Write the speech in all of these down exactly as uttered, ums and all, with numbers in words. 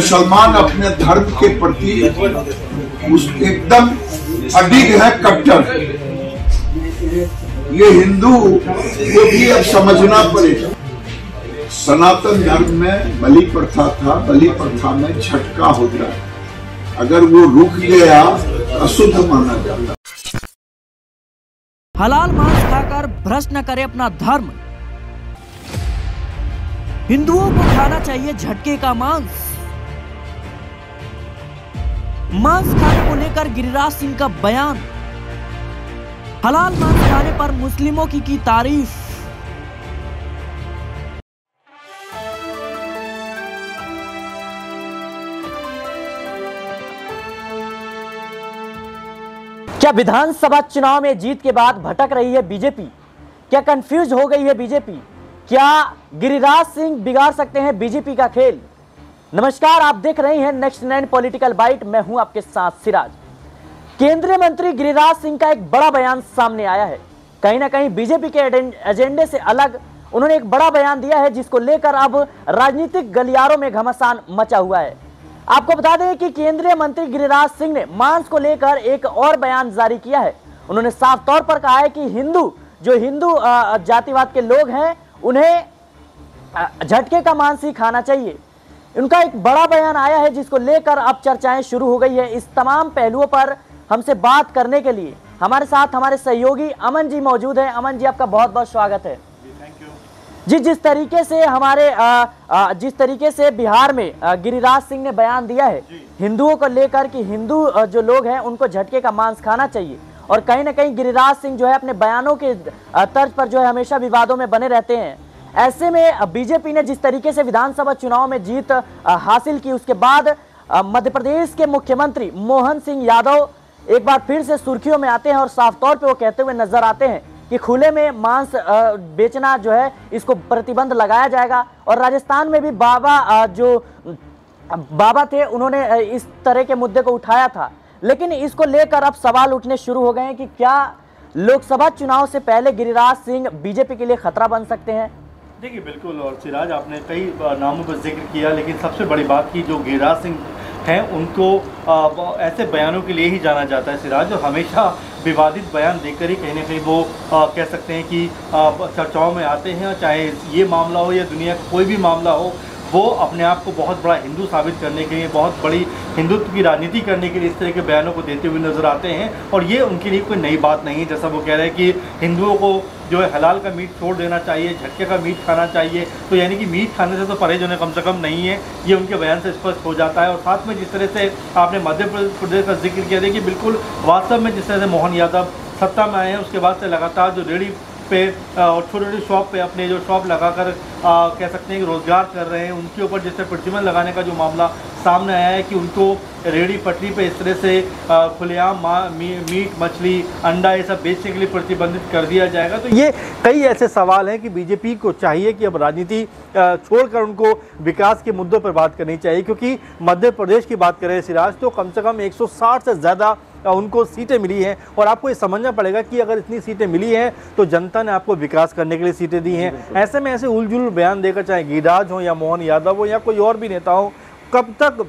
मुसलमान अपने धर्म के प्रति एकदम अडिग है, कट्टर है। ये हिंदू को भी अब समझना पड़ेगा। सनातन धर्म में बलि प्रथा था, बलि प्रथा में छटका होता है, अगर वो रुक गया अशुद्ध माना जाता। हलाल मांस खाकर भ्रष्ट न करे अपना धर्म। हिंदुओं को खाना चाहिए झटके का मांस। मांस खाने को लेकर गिरिराज सिंह का बयान। हलाल मांस खाने पर मुस्लिमों की की तारीफ। क्या विधानसभा चुनाव में जीत के बाद भटक रही है बीजेपी? क्या कंफ्यूज हो गई है बीजेपी? क्या गिरिराज सिंह बिगाड़ सकते हैं बीजेपी का खेल? नमस्कार, आप देख रहे हैं नेक्स्ट नाइन पॉलिटिकल बाइट। मैं हूं आपके साथ सिराज। केंद्रीय मंत्री गिरिराज सिंह का एक बड़ा बयान सामने आया है। कहीं ना कहीं बीजेपी के एजेंडे से अलग उन्होंने एक बड़ा बयान दिया है, जिसको लेकर अब राजनीतिक गलियारों में घमासान मचा हुआ है। आपको बता दें कि केंद्रीय मंत्री गिरिराज सिंह ने मांस को लेकर एक और बयान जारी किया है। उन्होंने साफ तौर पर कहा है कि हिंदू जो हिंदू जातिवाद के लोग हैं उन्हें झटके का मांस ही खाना चाहिए। उनका एक बड़ा बयान आया है, जिसको लेकर अब चर्चाएं शुरू हो गई है। इस तमाम पहलुओं पर हमसे बात करने के लिए हमारे साथ हमारे सहयोगी अमन जी मौजूद हैं। अमन जी, आपका बहुत बहुत स्वागत है जी। थैंक यू जी। जिस तरीके से हमारे आ, आ, जिस तरीके से बिहार में गिरिराज सिंह ने बयान दिया है हिंदुओं को लेकर कि हिंदू जो लोग हैं उनको झटके का मांस खाना चाहिए, और कहीं ना कहीं गिरिराज सिंह जो है अपने बयानों के तर्ज पर जो है हमेशा विवादों में बने रहते हैं। ऐसे में बीजेपी ने जिस तरीके से विधानसभा चुनाव में जीत हासिल की, उसके बाद मध्य प्रदेश के मुख्यमंत्री मोहन सिंह यादव एक बार फिर से सुर्खियों में आते हैं, और साफ तौर पे वो कहते हुए नजर आते हैं कि खुले में मांस बेचना जो है इसको प्रतिबंध लगाया जाएगा। और राजस्थान में भी बाबा जो बाबा थे उन्होंने इस तरह के मुद्दे को उठाया था, लेकिन इसको लेकर अब सवाल उठने शुरू हो गए हैं कि क्या लोकसभा चुनाव से पहले गिरिराज सिंह बीजेपी के लिए खतरा बन सकते हैं? देखिए बिल्कुल, और सिराज आपने कई नामों पर जिक्र किया, लेकिन सबसे बड़ी बात की जो गिरिराज सिंह हैं उनको आ, ऐसे बयानों के लिए ही जाना जाता है सिराज, और हमेशा विवादित बयान देकर ही कहीं ना कहीं वो आ, कह सकते हैं कि चर्चाओं में आते हैं। चाहे ये मामला हो या दुनिया का कोई भी मामला हो, वो अपने आप को बहुत बड़ा हिंदू साबित करने के लिए, बहुत बड़ी हिंदुत्व की राजनीति करने के लिए इस तरह के बयानों को देते हुए नजर आते हैं। और ये उनके लिए कोई नई बात नहीं है। जैसा वो कह रहे हैं कि हिंदुओं को जो है हलाल का मीट छोड़ देना चाहिए, झटके का मीट खाना चाहिए, तो यानी कि मीट खाने से तो परहेज होना कम से कम नहीं है, ये उनके बयान से स्पष्ट हो जाता है। और साथ में जिस तरह से आपने मध्य प्रदेश का जिक्र किया, देखिए बिल्कुल वास्तव में जिस तरह से मोहन यादव सत्ता में आए हैं उसके बाद से लगातार जो रेडी पे और छोटे छोटे शॉप पे अपने जो शॉप लगाकर कह सकते हैं कि रोज़गार कर रहे हैं, उनके ऊपर जैसे प्रतिबंध लगाने का जो मामला सामने आया है कि उनको रेहड़ी पटरी पे इस तरह से खुलेआम मी, मीट मछली अंडा ये सब बेचने के लिए प्रतिबंधित कर दिया जाएगा। तो ये कई ऐसे सवाल हैं कि बीजेपी को चाहिए कि अब राजनीति छोड़कर उनको विकास के मुद्दों पर बात करनी चाहिए, क्योंकि मध्य प्रदेश की बात करें सिराज तो कम से कम एक सौ साठ से ज़्यादा उनको सीटें मिली हैं, और आपको ये समझना पड़ेगा कि अगर इतनी सीटें मिली हैं तो जनता ने आपको विकास करने के लिए सीटें दी हैं। ऐसे में ऐसे उलझुल बयान देकर चाहे गिरिराज हो या मोहन यादव हो या कोई और भी नेता हो, कब तक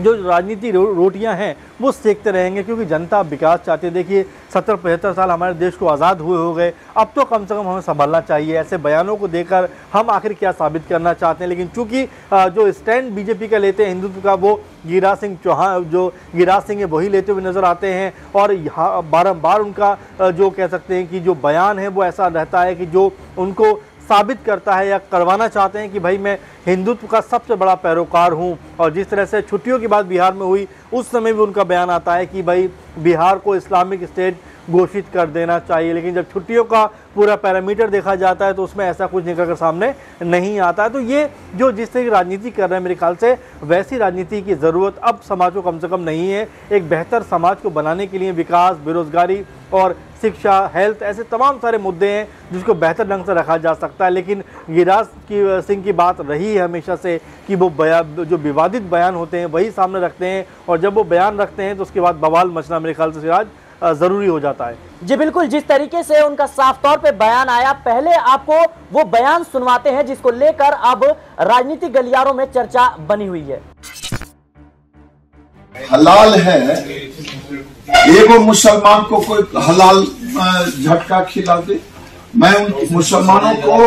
जो राजनीति रो, रोटियां हैं वो सेकते रहेंगे, क्योंकि जनता विकास चाहती है। देखिए सत्तर पचहत्तर साल हमारे देश को आज़ाद हुए हो गए, अब तो कम से कम हमें संभलना चाहिए। ऐसे बयानों को देकर हम आखिर क्या साबित करना चाहते हैं, लेकिन चूंकि जो स्टैंड बीजेपी का लेते हैं हिंदुत्व का, वो गिरिराज सिंह चौहान जो गिरिराज सिंह है वही लेते हुए नजर आते हैं। और यहाँ बारम्बार उनका जो कह सकते हैं कि जो बयान है वो ऐसा रहता है कि जो उनको साबित करता है या करवाना चाहते हैं कि भाई मैं हिंदुत्व का सबसे बड़ा पैरोकार हूं। और जिस तरह से छुट्टियों की बात बिहार में हुई, उस समय भी उनका बयान आता है कि भाई बिहार को इस्लामिक स्टेट घोषित कर देना चाहिए, लेकिन जब छुट्टियों का पूरा पैरामीटर देखा जाता है तो उसमें ऐसा कुछ निकल कर सामने नहीं आता है। तो ये जो जिस तरह की राजनीति कर रहे हैं, मेरे ख्याल से वैसी राजनीति की ज़रूरत अब समाज को कम से कम नहीं है। एक बेहतर समाज को बनाने के लिए विकास, बेरोजगारी और शिक्षा, हेल्थ, ऐसे तमाम सारे मुद्दे हैं जिसको बेहतर ढंग से रखा जा सकता है। लेकिन गिरिराज की सिंह की बात रही है हमेशा से कि वो बयान जो विवादित बयान होते हैं वही सामने रखते हैं, और जब वो बयान रखते हैं तो उसके बाद बवाल मचना मेरे ख्याल से सिराज ज़रूरी हो जाता है। जी बिल्कुल, जिस तरीके से उनका साफ तौर पे बयान आया, पहले आपको वो बयान सुनवाते हैं जिसको लेकर अब राजनीतिक गलियारों में चर्चा बनी हुई है। हलाल है, एगो मुसलमान को कोई हलाल झटका खिला दे। मैं उन मुसलमानों को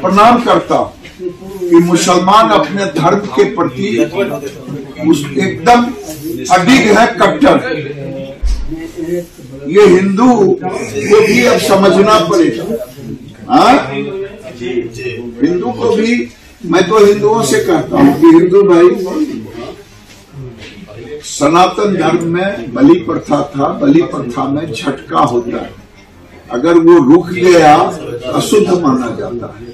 प्रणाम करता हूँ कि मुसलमान अपने धर्म के प्रति एकदम अडिग है, कट्टर। ये हिंदू को भी अब समझना पड़ेगा, हिंदू को भी। मैं तो हिंदुओं से कहता हूँ कि हिंदू भाई, सनातन धर्म में बलि प्रथा था, बलि प्रथा में झटका होता है, अगर वो रुक गया अशुद्ध माना जाता है।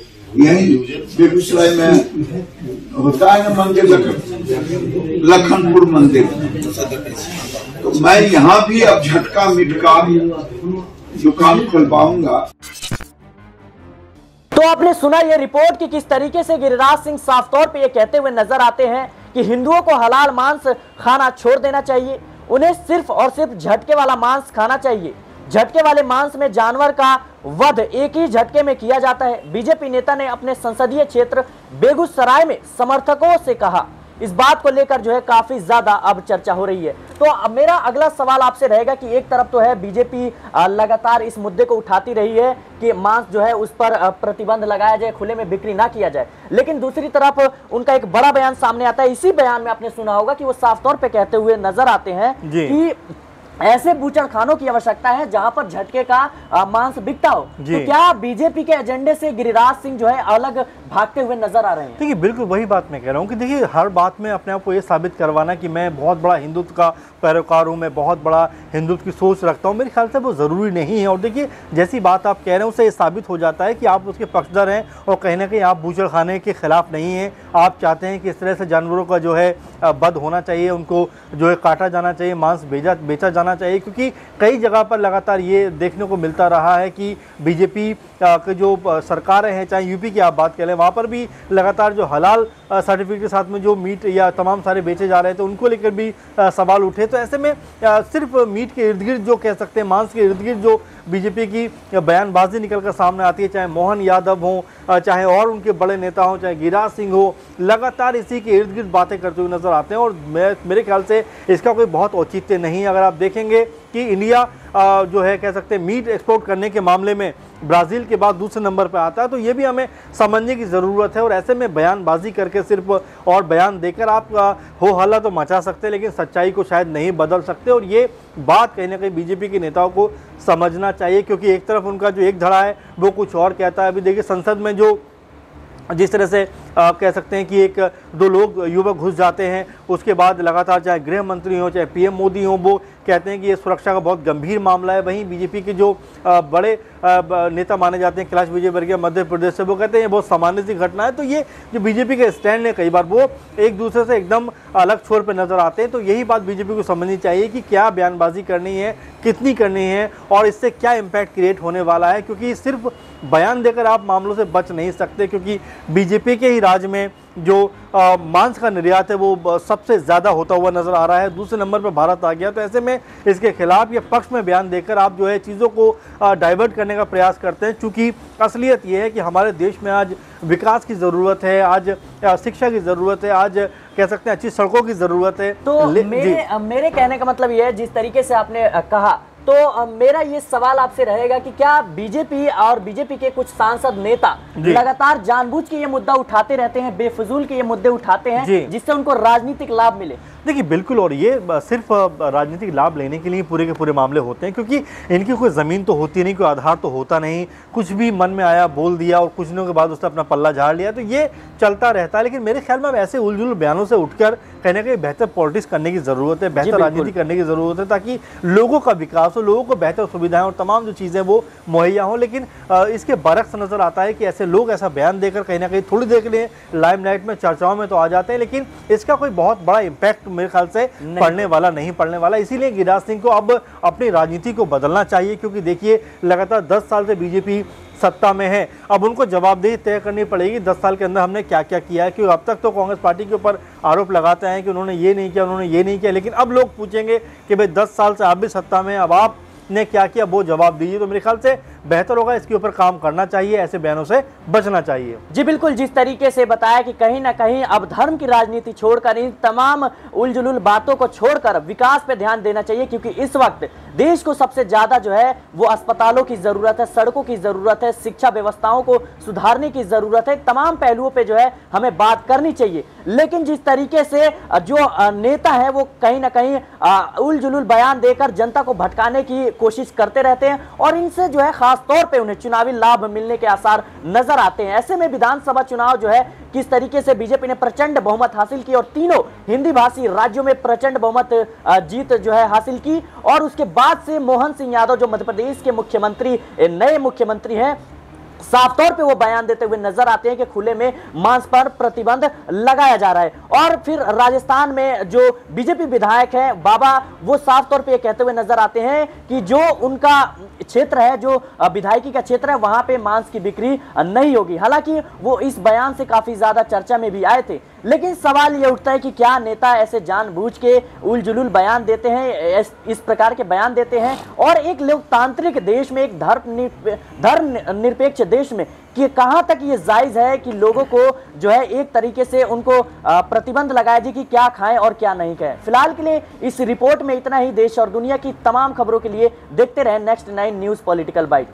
यही बेगूसराय में होता है ना मंदिर, लखनपुर मंदिर। तो मैं यहाँ भी अब झटका मिटका दुकान खुलवाऊंगा। तो आपने सुना ये रिपोर्ट कि किस तरीके से गिरिराज सिंह साफ तौर पे ये कहते हुए नजर आते हैं कि हिंदुओं को हलाल मांस खाना छोड़ देना चाहिए, उन्हें सिर्फ और सिर्फ झटके वाला मांस खाना चाहिए। झटके वाले मांस में जानवर का वध एक ही झटके में किया जाता है। बीजेपी नेता ने अपने संसदीय क्षेत्र बेगूसराय में समर्थकों से कहा, इस बात को लेकर जो है काफी ज्यादा अब चर्चा हो रही है। तो अब मेरा अगला सवाल आपसे रहेगा कि एक तरफ तो है बीजेपी लगातार इस मुद्दे को उठाती रही है कि मांस जो है उस पर प्रतिबंध लगाया जाए, खुले में बिक्री ना किया जाए, लेकिन दूसरी तरफ उनका एक बड़ा बयान सामने आता है। इसी बयान में आपने सुना होगा कि वो साफ तौर पर कहते हुए नजर आते हैं कि ऐसे बूचड़खानों की आवश्यकता है जहां पर झटके का मांस बिकता हो। तो क्या बीजेपी के एजेंडे से गिरिराज सिंह जो है अलग भागते हुए नजर आ रहे हैं? देखिए, बिल्कुल वही बात मैं कह रहा हूं कि देखिए, हर बात में अपने आप को ये साबित करवाना कि मैं बहुत बड़ा हिंदुत्व का पैरोकार हूं, मैं बहुत बड़ा हिंदुत्व की सोच रखता हूं, मेरे ख्याल से वो ज़रूरी नहीं है। और देखिए, जैसी बात आप कह रहे हैं उससे ये साबित हो जाता है कि आप उसके पक्षधर हैं और कहीं ना कहीं आप बूचड़खाने के खिलाफ नहीं हैं। आप चाहते हैं कि इस तरह से जानवरों का जो है वध होना चाहिए, उनको जो है काटा जाना चाहिए, मांस बेचा बेचा चाहिए, क्योंकि कई जगह पर लगातार ये देखने को मिलता रहा है कि बीजेपी के जो सरकारें हैं, चाहे यूपी की आप बात कर लें, वहाँ पर भी लगातार जो हलाल सर्टिफिकेट के साथ में जो मीट या तमाम सारे बेचे जा रहे थे, उनको लेकर भी सवाल उठे। तो ऐसे में सिर्फ मीट के इर्द गिर्द जो कह सकते हैं, मांस के इर्द गिर्द जो बीजेपी की बयानबाजी निकल कर सामने आती है, चाहे मोहन यादव हों, चाहे और उनके बड़े नेता हों, चाहे गिरिराज सिंह हो, लगातार इसी के इर्द गिर्द बातें करते हुए नजर आते हैं। और मेरे ख्याल से इसका कोई बहुत औचित्य नहीं है। अगर आप देखेंगे कि इंडिया जो है कह सकते हैं मीट एक्सपोर्ट करने के मामले में ब्राज़ील के बाद दूसरे नंबर पर आता है, तो ये भी हमें समझने की ज़रूरत है। और ऐसे में बयानबाजी करके सिर्फ और बयान देकर आप हो हल्ला तो मचा सकते हैं, लेकिन सच्चाई को शायद नहीं बदल सकते। और ये बात कहीं ना कहीं बीजेपी के नेताओं को समझना चाहिए, क्योंकि एक तरफ उनका जो एक धड़ा है वो कुछ और कहता है। अभी देखिए, संसद में जो जिस तरह से आप कह सकते हैं कि एक दो लोग युवक घुस जाते हैं, उसके बाद लगातार चाहे गृह मंत्री हो, चाहे पीएम मोदी हो, वो कहते हैं कि ये सुरक्षा का बहुत गंभीर मामला है। वहीं बीजेपी के जो बड़े नेता माने जाते हैं, कैलाश विजयवर्गीय मध्य प्रदेश से, वो कहते हैं ये बहुत सामान्य सी घटना है। तो ये जो बीजेपी के स्टैंड है, कई बार वो एक दूसरे से एकदम अलग छोर पर नजर आते हैं। तो यही बात बीजेपी को समझनी चाहिए कि क्या बयानबाजी करनी है, कितनी करनी है और इससे क्या इम्पैक्ट क्रिएट होने वाला है, क्योंकि सिर्फ बयान देकर आप मामलों से बच नहीं सकते। क्योंकि बीजेपी के ही राज्य में जो आ, मांस का निर्यात है वो सबसे ज़्यादा होता हुआ नज़र आ रहा है, दूसरे नंबर पर भारत आ गया। तो ऐसे में इसके खिलाफ या पक्ष में बयान देकर आप जो है चीज़ों को डाइवर्ट करने का प्रयास करते हैं, चूँकि असलियत ये है कि हमारे देश में आज विकास की ज़रूरत है, आज शिक्षा की ज़रूरत है, आज कह सकते हैं अच्छी सड़कों की ज़रूरत है। तो मेरे, मेरे कहने का मतलब ये है, जिस तरीके से आपने कहा, तो मेरा ये सवाल आपसे रहेगा कि क्या बीजेपी और बीजेपी के कुछ सांसद नेता लगातार जानबूझ के ये मुद्दा उठाते रहते हैं, बेफिजूल के ये मुद्दे उठाते हैं, जिससे उनको राजनीतिक लाभ मिले? देखिए, बिल्कुल, और ये सिर्फ राजनीतिक लाभ लेने के लिए पूरे के पूरे मामले होते हैं, क्योंकि इनकी कोई ज़मीन तो होती नहीं, कोई आधार तो होता नहीं, कुछ भी मन में आया बोल दिया और कुछ दिनों के बाद उसने अपना पल्ला झाड़ लिया। तो ये चलता रहता है। लेकिन मेरे ख्याल में अब ऐसे उलझुल बयानों से उठकर कहने के बेहतर पॉलिटिक्स करने की ज़रूरत है, बेहतर राजनीति करने की ज़रूरत है, ताकि लोगों का विकास, तो लोगों को बेहतर सुविधाएं और तमाम जो चीज़ें वो मुहैया हों। लेकिन इसके बरक्स नज़र आता है कि ऐसे लोग ऐसा बयान देकर कहीं ना कहीं थोड़ी देर के लिए लाइमलाइट में, चर्चाओं में तो आ जाते हैं, लेकिन इसका कोई बहुत बड़ा इम्पैक्ट मेरे ख्याल से पड़ने वाला नहीं पड़ने वाला। इसीलिए गिरिराज सिंह को अब अपनी राजनीति को बदलना चाहिए, क्योंकि देखिए लगातार दस साल से बीजेपी सत्ता में है। अब उनको जवाबदेही तय करनी पड़ेगी, दस साल के अंदर हमने क्या क्या किया है। क्योंकि अब तक तो कांग्रेस पार्टी के ऊपर आरोप लगाते हैं कि उन्होंने ये नहीं किया, उन्होंने ये नहीं किया, लेकिन अब लोग पूछेंगे कि भाई दस साल से आप भी सत्ता में, अब आप ने क्या किया, वो जवाब दीजिए। तो मेरे ख्याल से बेहतर होगा, इसके ऊपर काम करना चाहिए, ऐसे बयानों से बचना चाहिए। जी बिल्कुल, जिस तरीके से बताया कि कहीं ना कहीं अब धर्म की राजनीति छोड़कर, इन तमाम उलझुल बातों को छोड़कर विकास पे ध्यान देना चाहिए, क्योंकि इस वक्त देश को सबसे ज्यादा जो है वो अस्पतालों की जरूरत है, सड़कों की जरूरत है, शिक्षा व्यवस्थाओं को सुधारने की जरूरत है, तमाम पहलुओं पे जो है हमें बात करनी चाहिए। लेकिन जिस तरीके से जो नेता है वो कहीं ना कहीं उलझुल बयान देकर जनता को भटकाने की कोशिश करते रहते हैं और इनसे जो है खास तौर पे उन्हें चुनावी लाभ मिलने के आसार नजर आते हैं। ऐसे में विधानसभा चुनाव जो है किस तरीके से बीजेपी ने प्रचंड बहुमत हासिल की और तीनों हिंदी भाषी राज्यों में प्रचंड बहुमत जीत जो है हासिल की, और उसके बाद से मोहन सिंह यादव जो मध्य प्रदेश के मुख्यमंत्री नए मुख्यमंत्री हैं, साफ तौर पे वो बयान देते हुए नजर आते हैं कि खुले में मांस पर प्रतिबंध लगाया जा रहा है। और फिर राजस्थान में जो बीजेपी विधायक हैं बाबा, वो साफ तौर पे ये कहते हुए नजर आते हैं कि जो उनका क्षेत्र है, जो विधायकी का क्षेत्र है, वहां पे मांस की बिक्री नहीं होगी। हालांकि वो इस बयान से काफी ज्यादा चर्चा में भी आए थे, लेकिन सवाल ये उठता है कि क्या नेता ऐसे जानबूझ के उलझुल बयान देते हैं, इस प्रकार के बयान देते हैं, और एक लोकतांत्रिक देश में, एक धर्म निरपेक्ष देश में कि कहां तक ये जायज है कि लोगों को जो है एक तरीके से उनको प्रतिबंध लगाया जाए कि क्या खाएं और क्या नहीं खाएं। फिलहाल के लिए इस रिपोर्ट में इतना ही। देश और दुनिया की तमाम खबरों के लिए देखते रहें next nine news political bite.